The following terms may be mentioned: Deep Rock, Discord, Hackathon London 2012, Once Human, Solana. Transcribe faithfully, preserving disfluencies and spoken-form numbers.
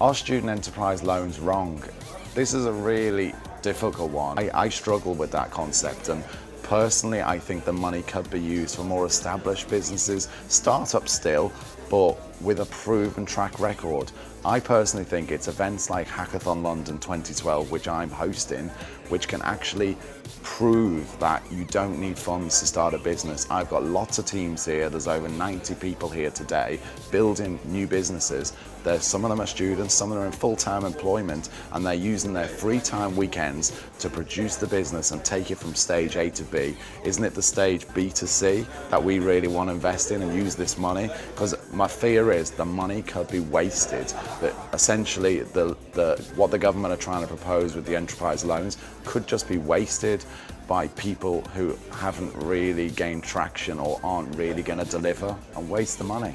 Are student enterprise loans wrong? This is a really difficult one. I, I struggle with that concept, and personally I think the money could be used for more established businesses, startups still, but with a proven track record. I personally think it's events like Hackathon London twenty twelve, which I'm hosting, which can actually prove that you don't need funds to start a business. I've got lots of teams here. There's over ninety people here today building new businesses. There's, some of them are students, some of them are in full-time employment, and they're using their free time weekends to produce the business and take it from stage A to B. Isn't it the stage B to C that we really want to invest in and use this money? Because my fear is the money could be wasted. That essentially the, the, what the government are trying to propose with the enterprise loans could just be wasted by people who haven't really gained traction or aren't really going to deliver, and waste the money.